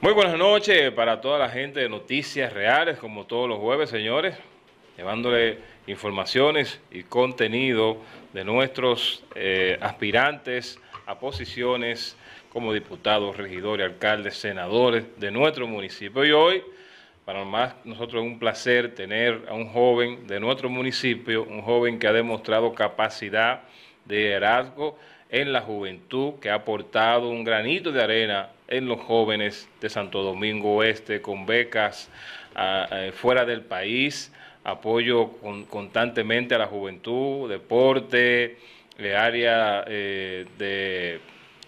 Muy buenas noches para toda la gente de Noticias Reales, como todos los jueves, señores, llevándole informaciones y contenido de nuestros aspirantes a posiciones como diputados, regidores, alcaldes, senadores de nuestro municipio. Y hoy, para nosotros es un placer tener a un joven de nuestro municipio, un joven que ha demostrado capacidad de liderazgo en la juventud, que ha aportado un granito de arena en los jóvenes de Santo Domingo Oeste, con becas fuera del país, apoyo constantemente a la juventud, deporte, área de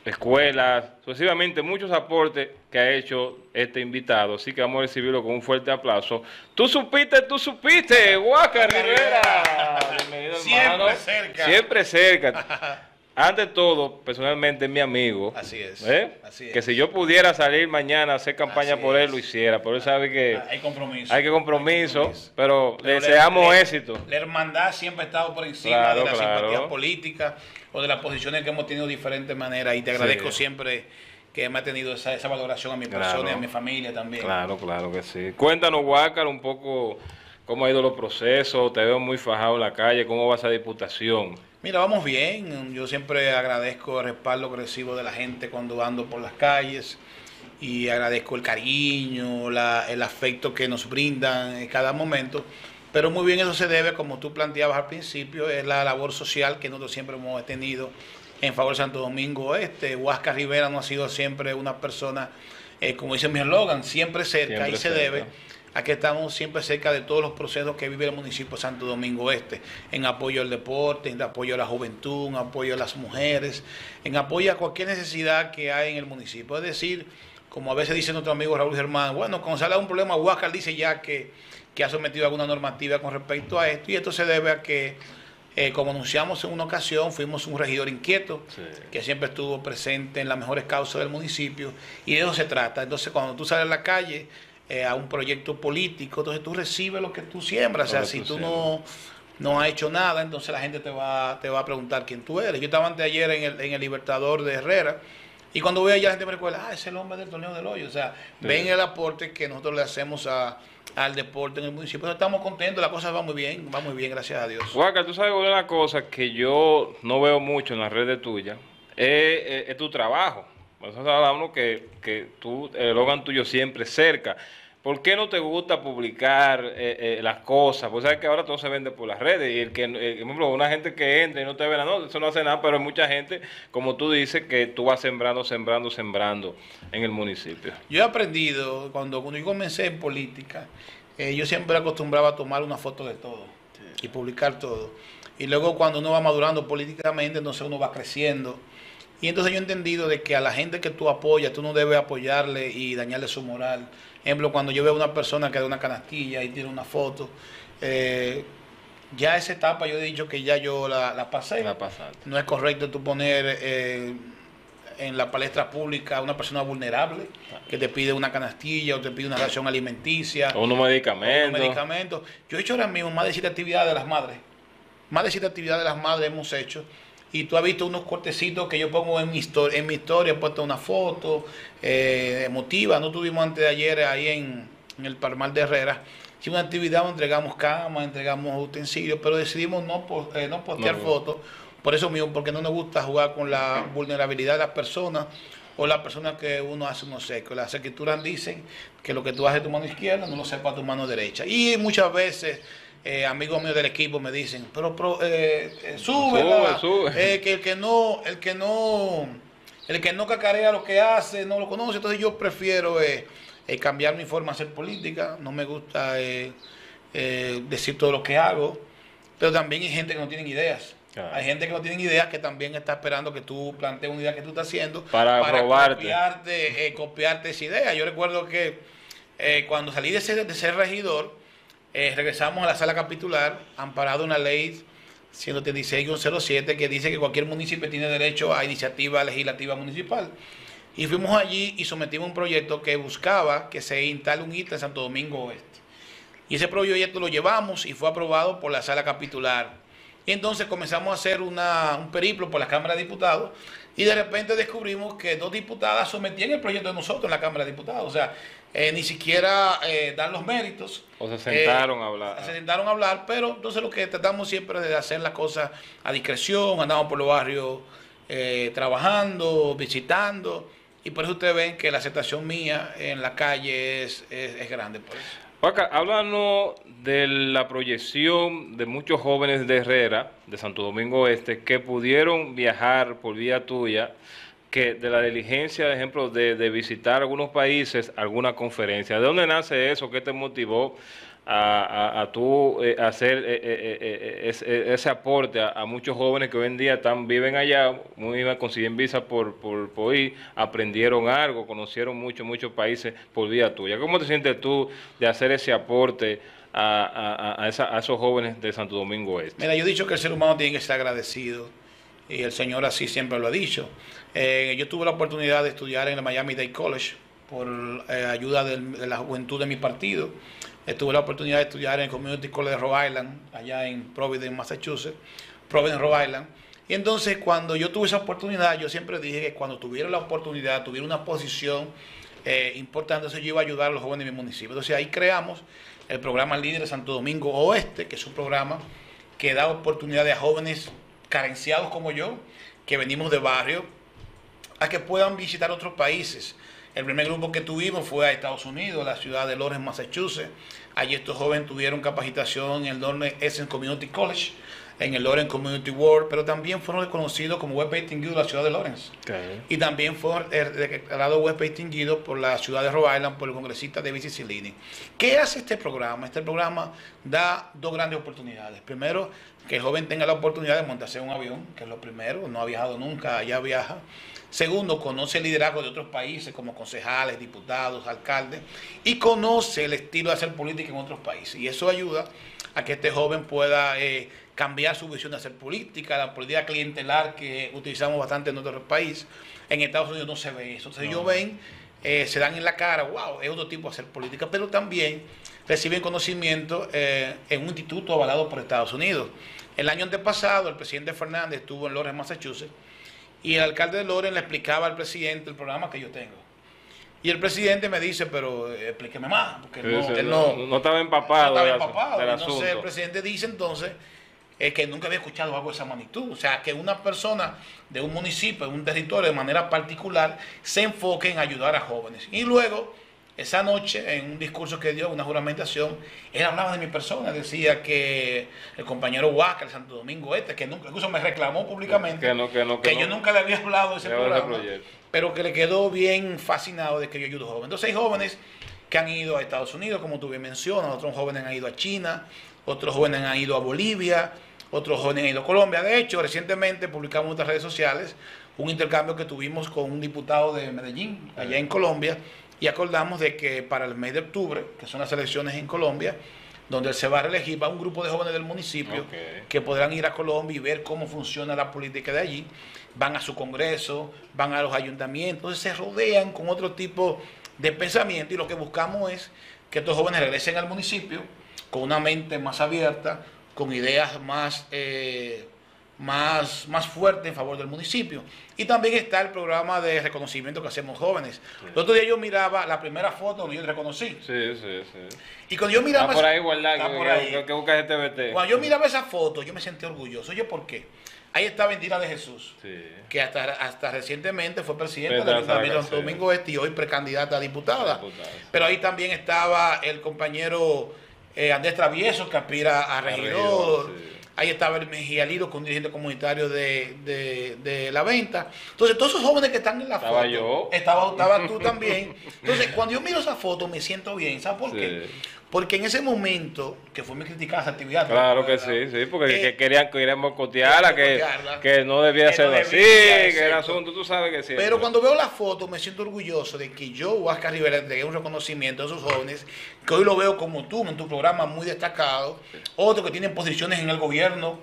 escuelas, sucesivamente muchos aportes que ha hecho este invitado. Así que vamos a recibirlo con un fuerte aplauso. Tú supiste, Huáscar Rivera. Bienvenido, hermano. Siempre cerca. Ante todo, personalmente es mi amigo. Así es, así es. Que si yo pudiera salir mañana a hacer campaña así por él, lo hiciera. Pero él sabe que hay compromiso. Pero le deseamos éxito. La hermandad siempre ha estado por encima de las simpatías políticas o de las posiciones que hemos tenido de diferentes maneras. Y te agradezco siempre que me ha tenido esa valoración a mi persona y a mi familia también. Claro que sí. Cuéntanos, Huáscar, un poco cómo ha ido los procesos. Te veo muy fajado en la calle. ¿Cómo va esa diputación? Mira, vamos bien. Yo siempre agradezco el respaldo que recibo de la gente cuando ando por las calles y agradezco el cariño, el afecto que nos brindan en cada momento. Pero muy bien, eso se debe, como tú planteabas al principio, es la labor social que nosotros siempre hemos tenido en favor de Santo Domingo Oeste. Huáscar Rivera no ha sido siempre una persona, como dice mi eslogan, siempre cerca, y se debe a que estamos siempre cerca de todos los procesos que vive el municipio de Santo Domingo Este, en apoyo al deporte, en apoyo a la juventud, en apoyo a las mujeres, en apoyo a cualquier necesidad que hay en el municipio. Es decir, como a veces dice nuestro amigo Raúl Germán, bueno, cuando sale un problema, Huáscar dice ya que ha sometido alguna normativa con respecto a esto, y esto se debe a que, como anunciamos en una ocasión, fuimos un regidor inquieto, que siempre estuvo presente en las mejores causas del municipio, y de eso se trata. Entonces, cuando tú sales a la calle a un proyecto político, entonces tú recibes lo que tú siembras. O sea, si tú no has hecho nada, entonces la gente te va a preguntar quién tú eres. Yo estaba anteayer en el Libertador de Herrera, y cuando voy allá la gente me recuerda, es el hombre del torneo del hoyo. O sea, ven el aporte que nosotros le hacemos al deporte en el municipio. Entonces, estamos contentos, la cosa va muy bien, gracias a Dios. Huáscar, tú sabes una cosa que yo no veo mucho en las redes tuyas, es tu trabajo. Nosotros hablamos que tú, el Logan tuyo siempre cerca. ¿Por qué no te gusta publicar las cosas? Pues sabes que ahora todo se vende por las redes. Y por ejemplo, una gente que entra y no te ve nada, no, eso no hace nada, pero hay mucha gente, como tú dices, que tú vas sembrando en el municipio. Yo he aprendido, cuando yo comencé en política, yo siempre acostumbraba a tomar una foto de todo y publicar todo. Y luego cuando uno va madurando políticamente, entonces uno va creciendo. Y entonces yo he entendido de que a la gente que tú apoyas, tú no debes apoyarle y dañarle su moral. Por ejemplo, cuando yo veo a una persona que da una canastilla y tira una foto, ya esa etapa yo he dicho que ya yo la pasé. La pasaste. No es correcto tú poner en la palestra pública a una persona vulnerable que te pide una canastilla o te pide una ración alimenticia. O unos medicamentos. Yo he hecho ahora mismo más de 7 actividades de las madres. Más de 7 actividades de las madres hemos hecho. Y tú has visto unos cortecitos que yo pongo en mi historia, he puesto una foto emotiva. No tuvimos antes de ayer ahí en el Palmar de Herrera. Hicimos una actividad donde entregamos camas, entregamos utensilios, pero decidimos no postear fotos. Por eso mismo, porque no nos gusta jugar con la vulnerabilidad de las personas o las personas que uno hace unos secos. Las escrituras dicen que lo que tú haces de tu mano izquierda no lo sepa tu mano derecha. Y muchas veces amigos míos del equipo me dicen, pero sube. El que no cacarea lo que hace, no lo conoce. Entonces yo prefiero cambiar mi forma de hacer política. No me gusta decir todo lo que hago, pero también hay gente que no tiene ideas. Hay gente que no tiene ideas, que también está esperando que tú plantees una idea que tú estás haciendo para copiarte esa idea. Yo recuerdo que cuando salí de ser regidor, regresamos a la sala capitular, amparado una ley 136-107 que dice que cualquier municipio tiene derecho a iniciativa legislativa municipal. Y fuimos allí y sometimos un proyecto que buscaba que se instale un ITA en Santo Domingo Oeste. Y ese proyecto lo llevamos y fue aprobado por la sala capitular. Y entonces comenzamos a hacer un periplo por la Cámara de Diputados y de repente descubrimos que dos diputadas sometían el proyecto de nosotros en la Cámara de Diputados. O sea, ni siquiera dan los méritos. O se sentaron a hablar. Se sentaron a hablar, pero entonces lo que tratamos siempre de hacer las cosas a discreción, andamos por los barrios trabajando, visitando, y por eso ustedes ven que la aceptación mía en la calle es grande por eso. Huáscar, háblanos de la proyección de muchos jóvenes de Herrera, de Santo Domingo Este, que pudieron viajar por vía tuya, que de la diligencia, por ejemplo, de visitar algunos países, alguna conferencia. ¿De dónde nace eso? ¿Qué te motivó a tú hacer ese aporte a muchos jóvenes que hoy en día viven allá, consiguen visa por ir, aprendieron algo, conocieron muchos países por vía tuya? ¿Cómo te sientes tú de hacer ese aporte a esos jóvenes de Santo Domingo Este? Mira, yo he dicho que el ser humano tiene que ser agradecido y el Señor así siempre lo ha dicho. Yo tuve la oportunidad de estudiar en la Miami Dade College por ayuda de la juventud de mi partido. Tuve la oportunidad de estudiar en el Community College de Rhode Island, allá en Providence, Massachusetts, Providence, Rhode Island. Y entonces, cuando yo tuve esa oportunidad, yo siempre dije que cuando tuviera la oportunidad, tuviera una posición importante, entonces yo iba a ayudar a los jóvenes de mi municipio. Entonces, ahí creamos el programa Líderes Santo Domingo Oeste, que es un programa que da oportunidades a jóvenes carenciados como yo, que venimos de barrio, a que puedan visitar otros países. El primer grupo que tuvimos fue a Estados Unidos, a la ciudad de Lawrence, Massachusetts. Allí estos jóvenes tuvieron capacitación en el Donnell Essex Community College, en el Lawrence Community World, pero también fueron reconocidos como huésped distinguido de la ciudad de Lawrence. Okay. Y también fueron declarados huésped distinguido por la ciudad de Rhode Island por el congresista David Cicilline. ¿Qué hace este programa? Este programa da dos grandes oportunidades. Primero, que el joven tenga la oportunidad de montarse en un avión, que es lo primero, no ha viajado nunca, allá viaja. Segundo, conoce el liderazgo de otros países como concejales, diputados, alcaldes, y conoce el estilo de hacer política en otros países. Y eso ayuda a que este joven pueda cambiar su visión de hacer política, la política clientelar que utilizamos bastante en nuestro país. En Estados Unidos no se ve eso. Entonces ellos ven, se dan en la cara, wow, es otro tipo de hacer política, pero también reciben conocimiento en un instituto avalado por Estados Unidos. El año antepasado, el presidente Fernández estuvo en Lawrence, Massachusetts, y el alcalde de Lawrence le explicaba al presidente el programa que yo tengo. Y el presidente me dice, pero explíqueme más, porque él no estaba empapado. No estaba empapado. Entonces el presidente dice entonces que nunca había escuchado algo de esa magnitud. O sea, que una persona de un municipio, de un territorio, de manera particular, se enfoque en ayudar a jóvenes. Y luego, esa noche, en un discurso que dio, una juramentación, él hablaba de mi persona. Decía que el compañero Huáscar, el Santo Domingo Este, que nunca, incluso me reclamó públicamente, que yo nunca le había hablado de ese programa, pero que le quedó bien fascinado de que yo ayudo a jóvenes. Entonces hay jóvenes que han ido a Estados Unidos, como tú bien mencionas, otros jóvenes han ido a China, otros jóvenes han ido a Bolivia, otros jóvenes han ido a Colombia. De hecho, recientemente publicamos en nuestras redes sociales un intercambio que tuvimos con un diputado de Medellín, allá en Colombia, y acordamos de que para el mes de octubre, que son las elecciones en Colombia, donde él se va a reelegir, va un grupo de jóvenes del municipio que podrán ir a Colombia y ver cómo funciona la política de allí. Van a su congreso, van a los ayuntamientos, se rodean con otro tipo de pensamiento, y lo que buscamos es que estos jóvenes regresen al municipio con una mente más abierta, con ideas más fuerte en favor del municipio. Y también está el programa de reconocimiento que hacemos jóvenes. Sí. El otro día yo miraba la primera foto donde yo reconocí. Sí. Y cuando yo miraba... Está por ahí, igualdad, que busca el TBT. Cuando yo miraba esa foto, yo me sentí orgulloso. Oye, ¿por qué? Ahí estaba Indira de Jesús, que hasta recientemente fue presidenta del Ayuntamiento de Santo Domingo Este y hoy precandidata a diputada. Pero ahí también estaba el compañero Andrés Travieso, que aspira a regidor. Ahí estaba el Mejía Lilo, con dirigente comunitario de la venta. Entonces, todos esos jóvenes que están en la foto. Estaba tú también. Entonces, cuando yo miro esa foto, me siento bien. ¿Sabes por qué? Porque en ese momento, que fue muy criticada esa actividad. Claro que sí, porque que querían boicotearla, que no debía ser así, que era asunto, tú sabes que sí. Pero cuando veo la foto, me siento orgulloso de que yo, Huáscar Rivera, entregué un reconocimiento a esos jóvenes, que hoy lo veo como tú, en tu programa muy destacado, otros que tienen posiciones en el gobierno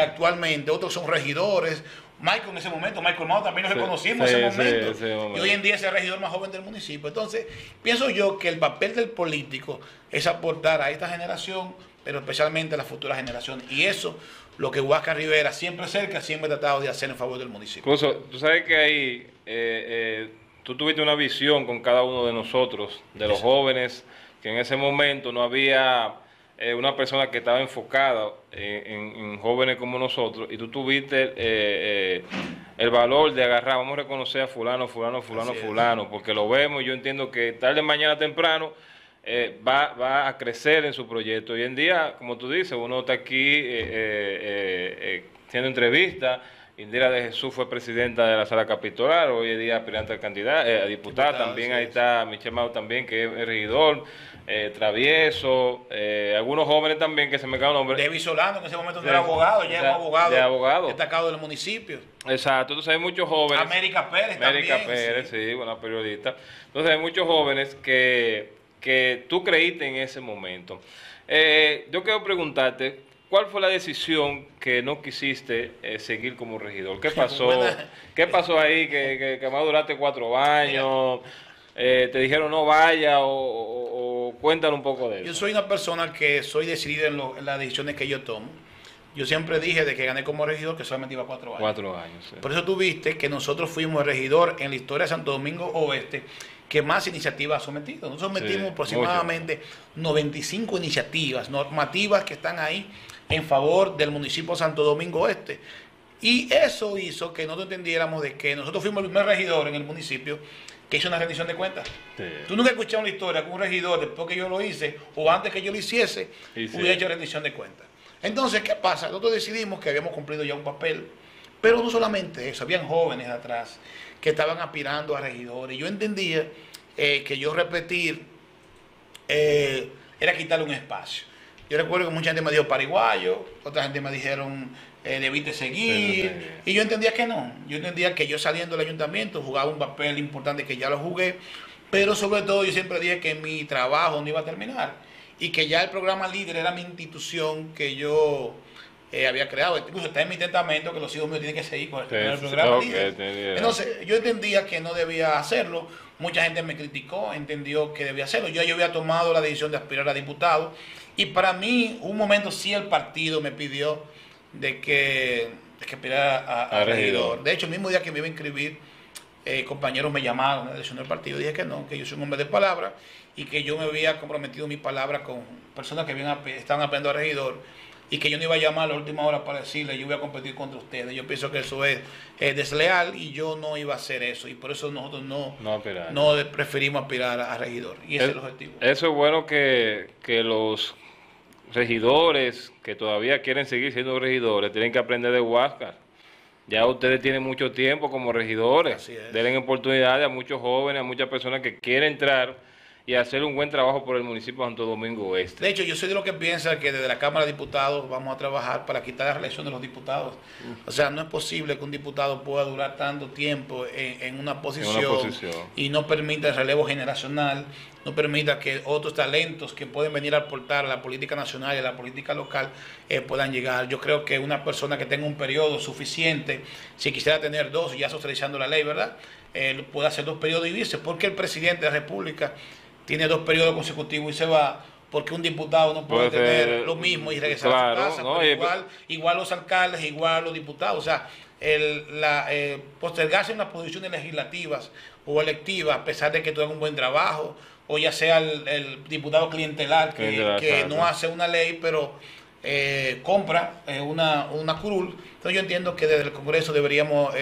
actualmente, otros son regidores. Michael en ese momento, Michael Mauro también lo reconocimos en ese momento. Y hoy en día es el regidor más joven del municipio. Entonces, pienso yo que el papel del político es aportar a esta generación, pero especialmente a las futuras generaciones. Y eso lo que Huáscar Rivera, siempre cerca, siempre ha tratado de hacer en favor del municipio. Incluso, tú sabes que ahí tú tuviste una visión con cada uno de nosotros, de los jóvenes, que en ese momento no había una persona que estaba enfocada en jóvenes como nosotros, y tú tuviste el valor de agarrar, vamos a reconocer a fulano, porque lo vemos, y yo entiendo que tarde, mañana, temprano, va a crecer en su proyecto. Hoy en día, como tú dices, uno está aquí haciendo entrevistas. Indira de Jesús fue presidenta de la Sala Capitular, hoy en día aspirante a candidata, a diputada, también ahí está Michael Mauro también, que es regidor, Travieso, algunos jóvenes también que se me cae un nombre. Devi Solano, que en ese momento no era abogado, ya es un abogado destacado del municipio. Exacto, entonces hay muchos jóvenes. América Pérez también. América Pérez, sí, buena periodista. Entonces hay muchos jóvenes que tú creíste en ese momento. Yo quiero preguntarte, ¿cuál fue la decisión que no quisiste seguir como regidor? ¿Qué pasó? ¿Qué pasó ahí? Que más duraste 4 años, te dijeron no vaya, o cuéntanos un poco de eso. Yo soy una persona que soy decidida en las decisiones que yo tomo. Yo siempre dije de que gané como regidor que solamente iba 4 años. 4 años, sí. Por eso tú viste que nosotros fuimos regidor en la historia de Santo Domingo Oeste que más iniciativas ha sometido. Nosotros metimos aproximadamente 95 iniciativas normativas que están ahí en favor del municipio de Santo Domingo Este. Y eso hizo que nosotros entendiéramos de que nosotros fuimos el primer regidor en el municipio que hizo una rendición de cuentas. Sí. Tú nunca escuchaste una historia que un regidor, después que yo lo hice, o antes que yo lo hiciese, hubiera hecho rendición de cuentas. Entonces, ¿qué pasa? Nosotros decidimos que habíamos cumplido ya un papel, pero no solamente eso, habían jóvenes atrás que estaban aspirando a regidores. Yo entendía que yo repetir era quitarle un espacio. Yo recuerdo que mucha gente me dijo paraguayo, otra gente me dijeron debiste seguir, y yo entendía que no. Yo entendía que yo saliendo del ayuntamiento jugaba un papel importante que ya lo jugué, pero sobre todo yo siempre dije que mi trabajo no iba a terminar y que ya el programa Líder era mi institución que yo había creado. Incluso está en mi testamento que los hijos míos tienen que seguir con el programa Líder. Entonces, yo entendía que no debía hacerlo. Mucha gente me criticó, entendió que debía hacerlo. Yo había tomado la decisión de aspirar a diputado. Y para mí, un momento sí el partido me pidió de que aspirara a regidor. De hecho, el mismo día que me iba a inscribir, compañeros me llamaron, de del partido, dije que no, que yo soy un hombre de palabra y que yo me había comprometido mi palabra con personas que estaban aprendiendo a regidor y que yo no iba a llamar a la última hora para decirle yo voy a competir contra ustedes. Yo pienso que eso es desleal y yo no iba a hacer eso, y por eso nosotros no preferimos aspirar a regidor, y ese es el objetivo. Eso es bueno que los regidores que todavía quieren seguir siendo regidores tienen que aprender de Huáscar. Ya ustedes tienen mucho tiempo como regidores, denle oportunidades a muchos jóvenes, a muchas personas que quieren entrar y hacer un buen trabajo por el municipio de Santo Domingo Este. De hecho, yo soy de los que piensa que desde la Cámara de Diputados vamos a trabajar para quitar la reelección de los diputados. O sea, no es posible que un diputado pueda durar tanto tiempo en una posición y no permita el relevo generacional, no permita que otros talentos que pueden venir a aportar a la política nacional y a la política local puedan llegar. Yo creo que una persona que tenga un periodo suficiente, si quisiera tener 2, ya socializando la ley, ¿verdad? Puede hacer 2 periodos y irse, porque el presidente de la República tiene 2 periodos consecutivos y se va, porque un diputado no puede tener lo mismo y regresar a su casa. No, igual los alcaldes, igual los diputados. O sea, postergarse en las posiciones legislativas o electivas, a pesar de que tú hagas un buen trabajo, o ya sea el diputado clientelar que no hace una ley, pero compra una curul. Entonces yo entiendo que desde el Congreso deberíamos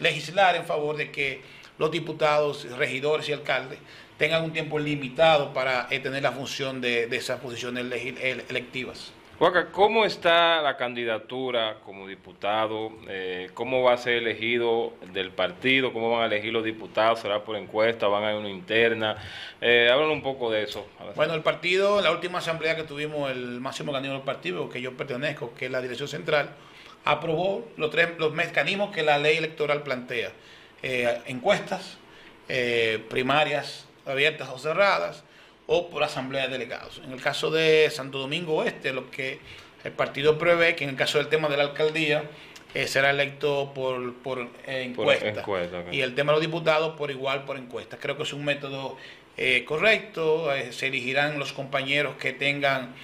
legislar en favor de que los diputados, regidores y alcaldes tengan un tiempo limitado para tener la función de esas posiciones electivas. Huáscar, ¿cómo está la candidatura como diputado? ¿Cómo va a ser elegido del partido? ¿Cómo van a elegir los diputados? ¿Será por encuesta? ¿Van a ir una interna? Háblanos un poco de eso. Bueno, el partido, la última asamblea que tuvimos, el máximo candidato del partido, que yo pertenezco, que es la dirección central, aprobó los mecanismos que la ley electoral plantea. Encuestas, primarias abiertas o cerradas, o por asamblea de delegados. En el caso de Santo Domingo Oeste, lo que el partido prevé, que en el caso del tema de la alcaldía, será electo por encuesta. Y el tema de los diputados por igual por encuesta. Creo que es un método correcto. Se elegirán los compañeros que tengan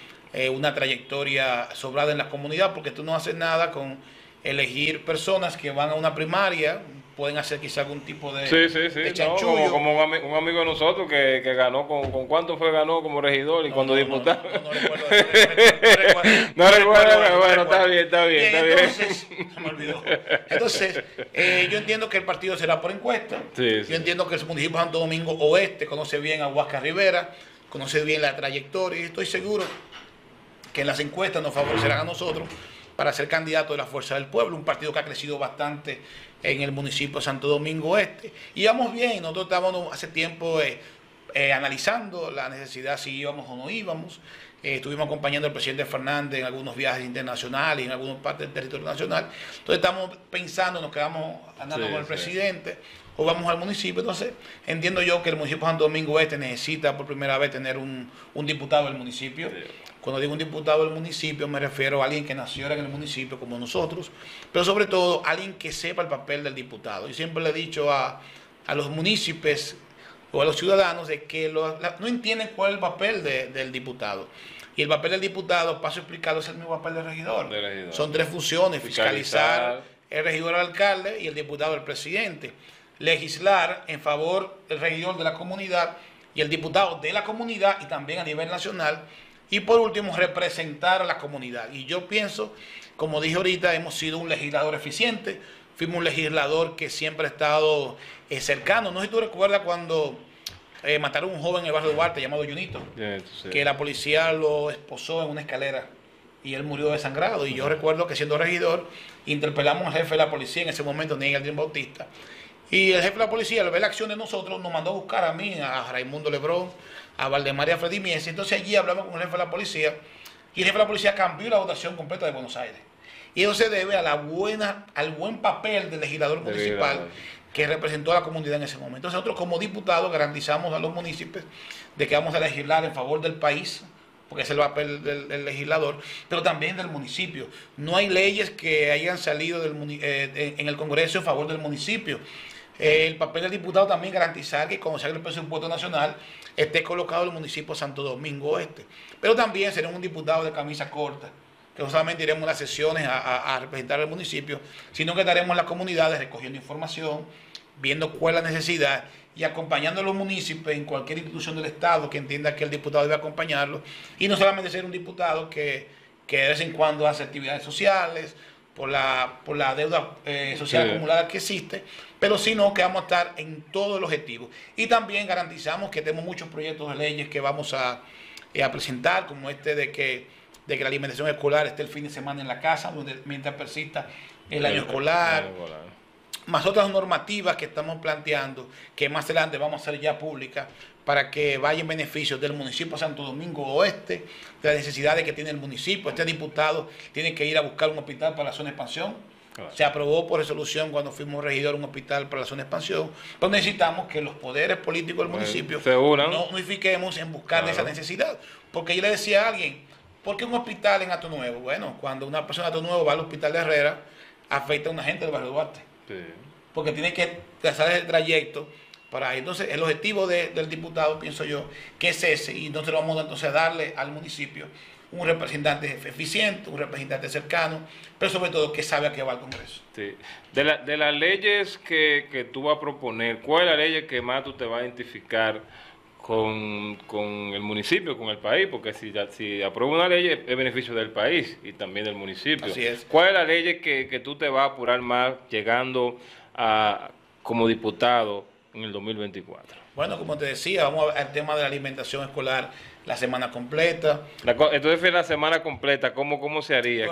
una trayectoria sobrada en la comunidad, porque tú no haces nada con elegir personas que van a una primaria, pueden hacer quizá algún tipo de, de chanchullo. No, como un amigo de nosotros que ganó, ¿con cuánto fue ganó como regidor y cuando diputado? No recuerdo. No recuerdo, bueno, está bien. Entonces, se me olvidó. Entonces, yo entiendo que el partido será por encuesta. Sí, yo entiendo que el municipio de Santo Domingo Oeste conoce bien a Huáscar Rivera, conoce bien la trayectoria y estoy seguro que en las encuestas nos favorecerán a nosotros para ser candidato de la Fuerza del Pueblo, un partido que ha crecido bastante en el municipio de Santo Domingo Este. Y íbamos bien, nosotros estábamos hace tiempo analizando la necesidad si íbamos o no íbamos. Estuvimos acompañando al presidente Fernández en algunos viajes internacionales, en algunas partes del territorio nacional. Entonces estamos pensando, nos quedamos andando con el presidente o vamos al municipio. Entonces entiendo yo que el municipio de Santo Domingo Este necesita por primera vez tener un diputado del municipio. Cuando digo un diputado del municipio me refiero a alguien que nació en el municipio como nosotros, pero sobre todo alguien que sepa el papel del diputado. Yo siempre le he dicho a los municipios o a los ciudadanos de que no entienden cuál es el papel del diputado. Y el papel del diputado, paso a explicarlo, es el mismo papel del regidor. Son tres funciones: fiscalizar, el regidor al alcalde y el diputado al presidente. Legislar en favor del regidor de la comunidad y el diputado de la comunidad y también a nivel nacional. Y por último, representar a la comunidad. Y yo pienso, como dije ahorita, hemos sido un legislador eficiente. Fuimos un legislador que siempre ha estado cercano. No sé si tú recuerdas cuando mataron a un joven en el barrio de Duarte llamado Junito, que la policía lo esposó en una escalera y él murió desangrado. Y yo recuerdo que siendo regidor, interpelamos al jefe de la policía en ese momento, Miguel Díaz Bautista. Y el jefe de la policía, al ver la acción de nosotros, nos mandó a buscar a mí, a Raimundo Lebrón, a Valdemar y a Freddy. Entonces allí hablamos con el jefe de la policía y el jefe de la policía cambió la votación completa de Buenos Aires. Y eso se debe a al buen papel del legislador municipal que representó a la comunidad en ese momento. Entonces nosotros como diputados garantizamos a los municipios de que vamos a legislar en favor del país, porque es el papel del legislador, pero también del municipio. No hay leyes que hayan salido en el Congreso en favor del municipio. El papel del diputado también garantizar que cuando se haga el presupuesto nacional esté colocado el municipio de Santo Domingo Oeste. Pero también seremos un diputado de camisa corta, que no solamente iremos a las sesiones a representar al municipio, sino que estaremos en las comunidades recogiendo información, viendo cuál es la necesidad y acompañando a los municipios en cualquier institución del Estado que entienda que el diputado debe acompañarlo. Y no solamente ser un diputado que de vez en cuando hace actividades sociales, por la deuda social acumulada que existe, pero sino que vamos a estar en todo el objetivo. Y también garantizamos que tenemos muchos proyectos de leyes que vamos a presentar, como este de que la alimentación escolar esté el fin de semana en la casa, mientras persista el año escolar, más otras normativas que estamos planteando, que más adelante vamos a hacer ya públicas, para que vaya en beneficio del municipio de Santo Domingo Oeste, de las necesidades que tiene el municipio. Este diputado tiene que ir a buscar un hospital para la zona de expansión. Se aprobó por resolución cuando fuimos regidor un hospital para la zona de expansión. Pero necesitamos que los poderes políticos del municipio nos unifiquemos en buscar esa necesidad. Porque yo le decía a alguien, ¿por qué un hospital en Hato Nuevo? Bueno, cuando una persona de Hato Nuevo va al hospital de Herrera, afecta a una gente del barrio Duarte. Porque tiene que trazar el trayecto para ahí. Entonces, el objetivo del diputado, pienso yo, que es ese. Y entonces vamos entonces, a darle al municipio un representante eficiente, un representante cercano, pero sobre todo que sabe a qué va el Congreso. De las leyes que tú vas a proponer, ¿cuál es la ley que más tú te vas a identificar con el municipio, con el país? Porque si aprueba una ley es beneficio del país y también del municipio. Así es. ¿Cuál es la ley que tú te vas a apurar más llegando como diputado en el 2024? Bueno, como te decía, vamos al tema de la alimentación escolar, la semana completa. Entonces, la semana completa, ¿cómo se haría?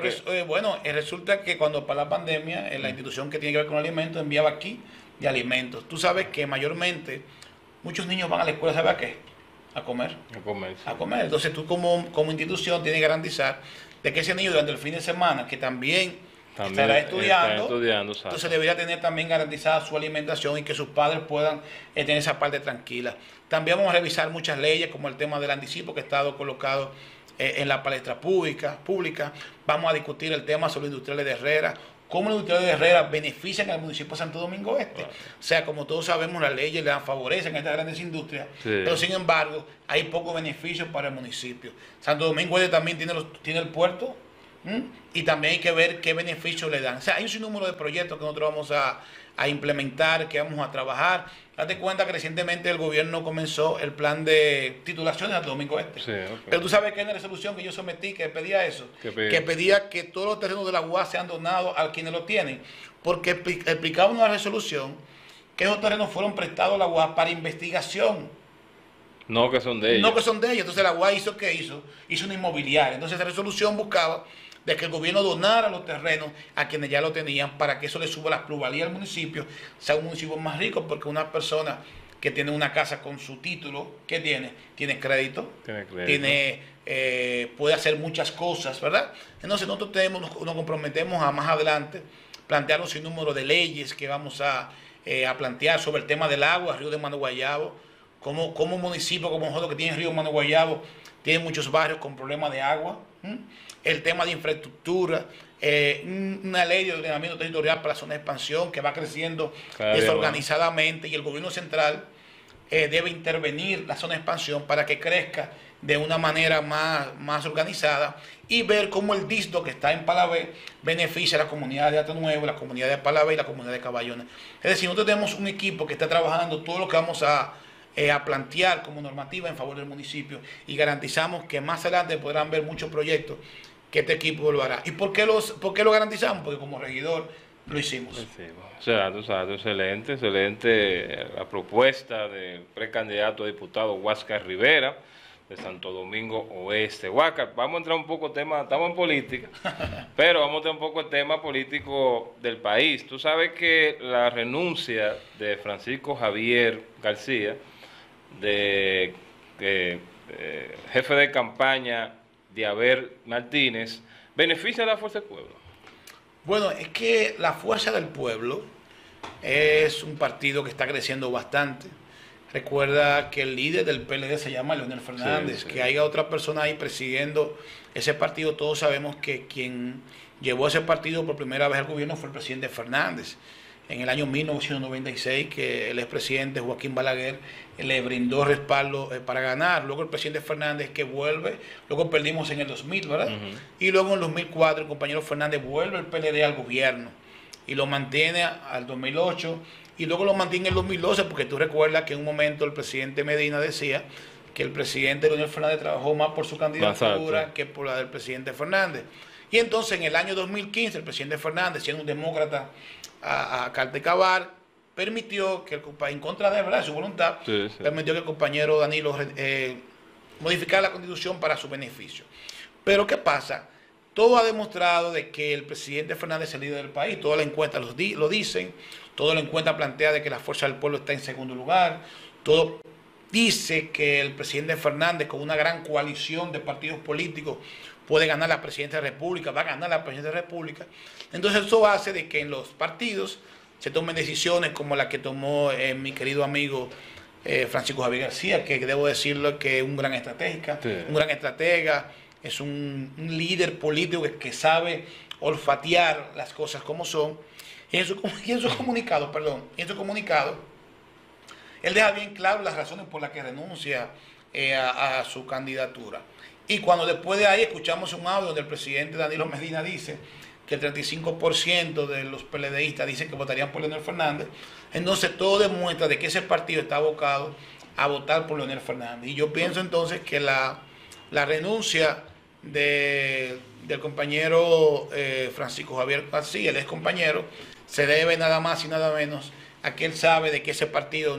Bueno, resulta que cuando para la pandemia, la institución que tiene que ver con alimentos enviaba aquí de alimentos. Tú sabes que mayormente muchos niños van a la escuela, ¿sabes a qué? A comer. A comer. Entonces tú como institución tienes que garantizar de que ese niño durante el fin de semana, que también estará estudiando, entonces debería tener también garantizada su alimentación y que sus padres puedan tener esa parte tranquila. También vamos a revisar muchas leyes como el tema del anticipo que ha estado colocado en la palestra pública. Vamos a discutir el tema sobre industriales de Herrera, cómo los utilidades de Herrera benefician al municipio de Santo Domingo Este. Wow. O sea, como todos sabemos, las leyes le favorecen a estas grandes industrias, sí, pero sin embargo, hay pocos beneficios para el municipio. Santo Domingo Este también tiene el puerto, ¿m? Y también hay que ver qué beneficios le dan. O sea, hay un sinnúmero de proyectos que nosotros vamos a implementar, que vamos a trabajar. Date cuenta que recientemente el gobierno comenzó el plan de titulación de Santo Domingo Este. Sí, okay. Pero tú sabes que en la resolución que yo sometí, que pedía eso, que pedía que todos los terrenos de la UAS sean donados a quienes lo tienen, porque explicaba una resolución que esos terrenos fueron prestados a la UAS para investigación. No que son de ellos. No que son de ellos. Entonces la UAS hizo ¿qué hizo? Hizo una inmobiliaria. Entonces esa resolución buscaba de que el gobierno donara los terrenos a quienes ya lo tenían para que eso le suba las plusvalías al municipio, sea un municipio más rico, porque una persona que tiene una casa con su título, ¿qué tiene? Tiene crédito, puede hacer muchas cosas, ¿verdad? Entonces nosotros nos comprometemos a más adelante plantear un sinnúmero de leyes que vamos a plantear sobre el tema del agua, Río de Mano Guayabo, como un municipio como nosotros que tiene Río de Mano Guayabo, tiene muchos barrios con problemas de agua, ¿m? El tema de infraestructura, una ley de ordenamiento territorial para la zona de expansión que va creciendo desorganizadamente, y el gobierno central debe intervenir la zona de expansión para que crezca de una manera más organizada, y ver cómo el distrito que está en Palabé beneficia a la comunidad de Atanuevo, la comunidad de Palabé y la comunidad de Caballones. Es decir, nosotros tenemos un equipo que está trabajando todo lo que vamos a plantear como normativa en favor del municipio, y garantizamos que más adelante podrán ver muchos proyectos que este equipo lo hará. ¿Y por qué lo garantizamos? Porque como regidor lo hicimos. O sea, excelente la propuesta del precandidato a diputado Huáscar Rivera de Santo Domingo Oeste. Huáscar, vamos a entrar un poco tema, estamos en política, pero vamos a entrar un poco el tema político del país. Tú sabes que la renuncia de Francisco Javier García, de jefe de campaña de Abel Martínez, ¿beneficia a la Fuerza del Pueblo? Bueno, es que la Fuerza del Pueblo es un partido que está creciendo bastante. Recuerda que el líder del PLD se llama Leonel Fernández, sí, sí, que haya otra persona ahí presidiendo ese partido. Todos sabemos que quien llevó ese partido por primera vez al gobierno fue el presidente Fernández. En el año 1996, que el expresidente Joaquín Balaguer le brindó respaldo para ganar. Luego el presidente Fernández que vuelve, luego perdimos en el 2000, ¿verdad? Uh-huh. Y luego en el 2004 el compañero Fernández vuelve el PLD al gobierno y lo mantiene al 2008 y luego lo mantiene en el 2012, porque tú recuerdas que en un momento el presidente Medina decía que el presidente Leonel Fernández trabajó más por su candidatura que por la del presidente Fernández. Y entonces en el año 2015 el presidente Fernández, siendo un demócrata a carta y cabal, permitió que el compañero, en contra de verdad, su voluntad, sí, sí, permitió que el compañero Danilo modificara la constitución para su beneficio. Pero ¿qué pasa? Todo ha demostrado de que el presidente Fernández es el líder del país, todas las encuestas lo dicen, toda la encuesta plantea de que la Fuerza del Pueblo está en segundo lugar, todo dice que el presidente Fernández con una gran coalición de partidos políticos puede ganar la presidencia de la República, va a ganar la presidencia de la República. Entonces eso hace de que en los partidos se tomen decisiones como la que tomó mi querido amigo Francisco Javier García, que debo decirlo que es un gran estratega, es un líder político que sabe olfatear las cosas como son. Y en su comunicado, él deja bien claro las razones por las que renuncia a su candidatura. Y cuando después de ahí escuchamos un audio donde el presidente Danilo Medina dice que el 35% de los PLDistas dicen que votarían por Leonel Fernández, entonces todo demuestra de que ese partido está abocado a votar por Leonel Fernández. Y yo pienso entonces que la renuncia del compañero Francisco Javier García, el ex compañero, se debe nada más y nada menos a que él sabe de que ese partido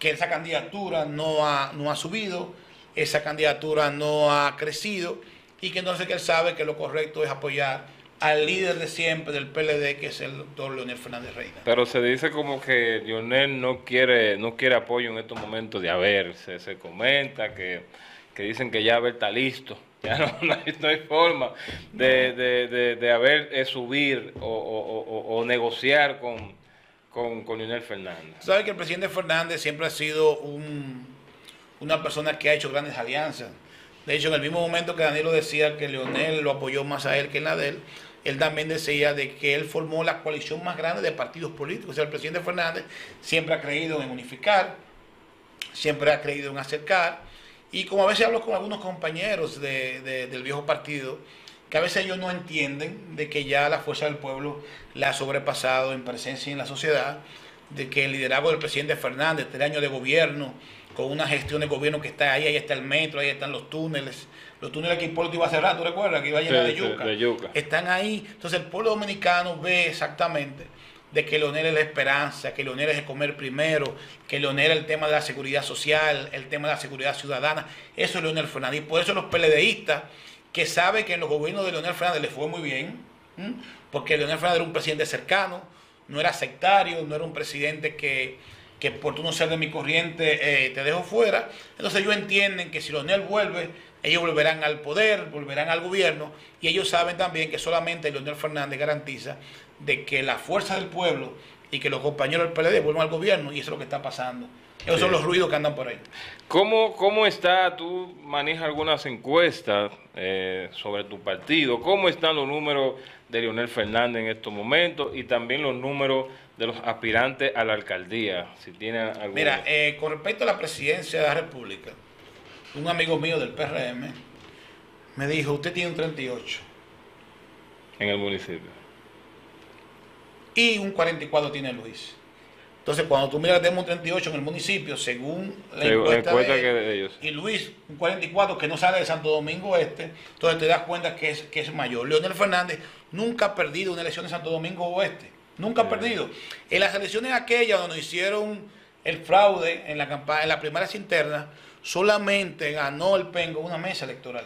esa candidatura no ha subido, esa candidatura no ha crecido, y que entonces que él sabe que lo correcto es apoyar al líder de siempre del PLD, que es el doctor Leonel Fernández Reina. Pero se dice como que Leonel no quiere apoyo en estos momentos de Abel. Se comenta que dicen que ya Abel está listo, ya no hay forma de Abel subir o negociar con Leonel Fernández. Sabe que el presidente Fernández siempre ha sido una persona que ha hecho grandes alianzas. De hecho, en el mismo momento que Danilo decía que Leonel lo apoyó más a él que en la de él, él también decía de que él formó la coalición más grande de partidos políticos. O sea, el presidente Fernández siempre ha creído en unificar, siempre ha creído en acercar. Y como a veces hablo con algunos compañeros del viejo partido, que a veces ellos no entienden de que ya la Fuerza del Pueblo la ha sobrepasado en presencia en la sociedad, de que el liderazgo del presidente Fernández, 3 años de gobierno, con una gestión de gobierno que está ahí está el metro, ahí están los túneles que Hipólito iba a cerrar, ¿tú recuerdas? Que iba a llenar de yuca. Están ahí. Entonces el pueblo dominicano ve exactamente de que Leonel es la esperanza, que Leonel es el comer primero, que Leonel es el tema de la seguridad social, el tema de la seguridad ciudadana. Eso es Leonel Fernández. Y por eso los PLDistas, que saben que en los gobiernos de Leonel Fernández les fue muy bien, ¿m? Porque Leonel Fernández era un presidente cercano, no era sectario, no era un presidente que por tú no ser de mi corriente te dejo fuera. Entonces ellos entienden que si Leonel vuelve, ellos volverán al poder, volverán al gobierno, y ellos saben también que solamente Leonel Fernández garantiza de que la fuerza del pueblo y que los compañeros del PLD vuelvan al gobierno, y eso es lo que está pasando. Esos son los ruidos que andan por ahí. ¿Cómo está? Tú manejas algunas encuestas sobre tu partido. ¿Cómo están los números de Leonel Fernández en estos momentos y también los números de los aspirantes a la alcaldía? Si tiene alguna... Mira, con respecto a la presidencia de la República, un amigo mío del PRM me dijo, usted tiene un 38. En el municipio. Y un 44 tiene Luis. Entonces, cuando tú miras, tenemos un 38 en el municipio, según la encuesta de ellos. Y Luis, un 44 que no sale de Santo Domingo Este, entonces te das cuenta que es mayor. Leonel Fernández nunca ha perdido una elección en Santo Domingo Oeste. Nunca ha perdido. En las elecciones aquellas donde hicieron el fraude en la campaña, en las primarias internas, solamente ganó el Pengo una mesa electoral.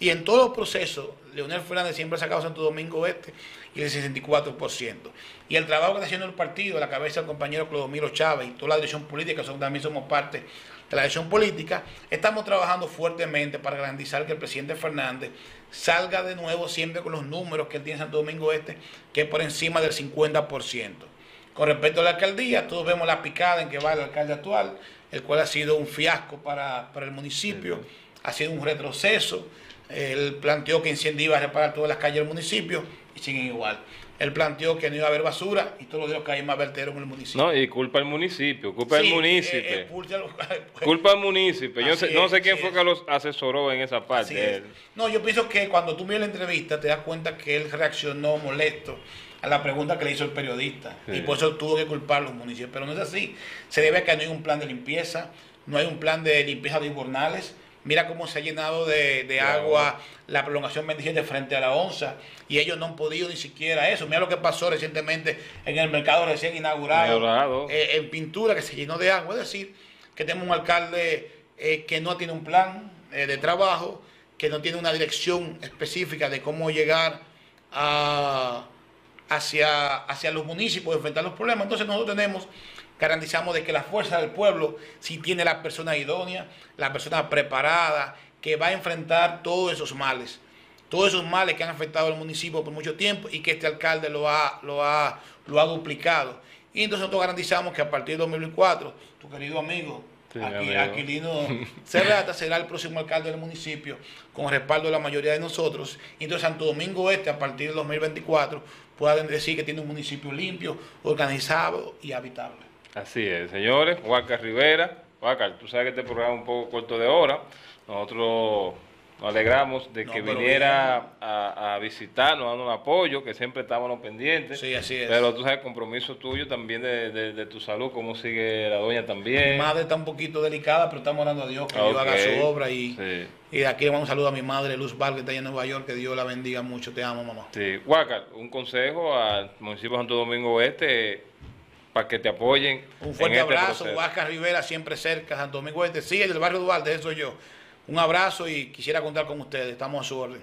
Y en todos los procesos, Leonel Fernández siempre ha sacado Santo Domingo Oeste y el 64%. Y el trabajo que está haciendo el partido, a la cabeza del compañero Clodomiro Chávez y toda la dirección política, también somos parte de la dirección política, estamos trabajando fuertemente para garantizar que el presidente Fernández salga de nuevo siempre con los números que él tiene en Santo Domingo Este, que es por encima del 50%. Con respecto a la alcaldía, todos vemos la picada en que va el alcalde actual, el cual ha sido un fiasco para el municipio, ha sido un retroceso. Él planteó que iba a reparar todas las calles del municipio y siguen igual. Él planteó que no iba a haber basura y todos los días que hay más vertederos en el municipio. No, y culpa al municipio, culpa al municipio. Culpa al municipio. Yo no sé quién fue que los asesoró en esa parte. No, yo pienso que cuando tú miras la entrevista te das cuenta que él reaccionó molesto a la pregunta que le hizo el periodista. Sí. Y por eso tuvo que culpar a los municipios. Pero no es así. Se debe a que no hay un plan de limpieza, no hay un plan de limpieza de invernales. Mira cómo se ha llenado de agua la prolongación 27 frente a la Onza y ellos no han podido ni siquiera eso. Mira lo que pasó recientemente en el mercado recién inaugurado, en pintura que se llenó de agua. Es decir, que tenemos un alcalde que no tiene un plan de trabajo, que no tiene una dirección específica de cómo llegar hacia los municipios, enfrentar los problemas. Entonces nosotros garantizamos de que la fuerza del pueblo sí tiene la persona idónea, la persona preparada, que va a enfrentar todos esos males que han afectado al municipio por mucho tiempo y que este alcalde lo ha duplicado. Y entonces nosotros garantizamos que a partir de 2004, tu querido amigo, Aquilino Cerrata será el próximo alcalde del municipio con respaldo de la mayoría de nosotros. Y entonces Santo Domingo Este a partir de 2024 puedan decir que tiene un municipio limpio, organizado y habitable. Así es, señores. Huáscar Rivera. Huáscar, tú sabes que este programa es un poco corto de hora. Nosotros nos alegramos de que viniera a visitarnos, dando un apoyo, que siempre estábamos pendientes. Sí, así es. Pero tú sabes, el compromiso tuyo también de tu salud, cómo sigue la doña también. Mi madre está un poquito delicada, pero estamos orando a Dios que Dios haga su obra. Y de aquí le mando un saludo a mi madre, Luz Val, que está allá en Nueva York, que Dios la bendiga mucho. Te amo, mamá. Sí, Huáscar, un consejo al municipio de Santo Domingo Oeste, para que te apoyen. Un fuerte abrazo, Huáscar Rivera, siempre cerca, Santo Domingo Este. Sí, del barrio Duarte, eso soy yo. Un abrazo y quisiera contar con ustedes. Estamos a su orden.